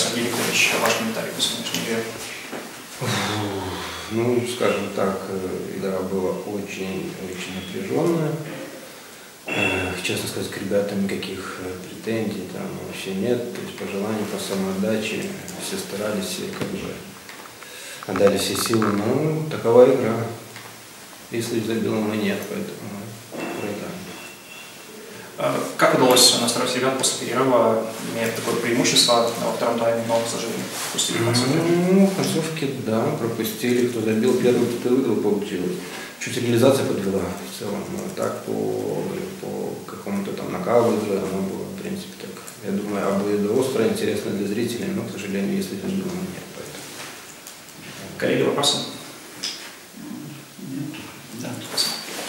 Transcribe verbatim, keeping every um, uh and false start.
Сергей Викторович, ваш комментарий по сегодняшней игре? Ну, скажем так, игра была очень, очень напряженная. Честно сказать, к ребятам никаких претензий там вообще нет. То есть по желанию, по самоотдаче все старались и как бы отдали все силы. Но такова игра. Если забил, мы нет, поэтому. Как удалось настроить ребят после перерыва, имея такое преимущество, а во втором тайме много, к сожалению, пропустили концовки? Ну, в концовке, да, пропустили. Кто забил первый, кто выиграл, получилось. Чуть реализация подвела в целом, но так по, по какому-то там накалу уже оно было, в принципе, так. Я думаю, обои остро, интересно для зрителей, но, к сожалению, если забил, нет, поэтому. Коллеги, вопросы?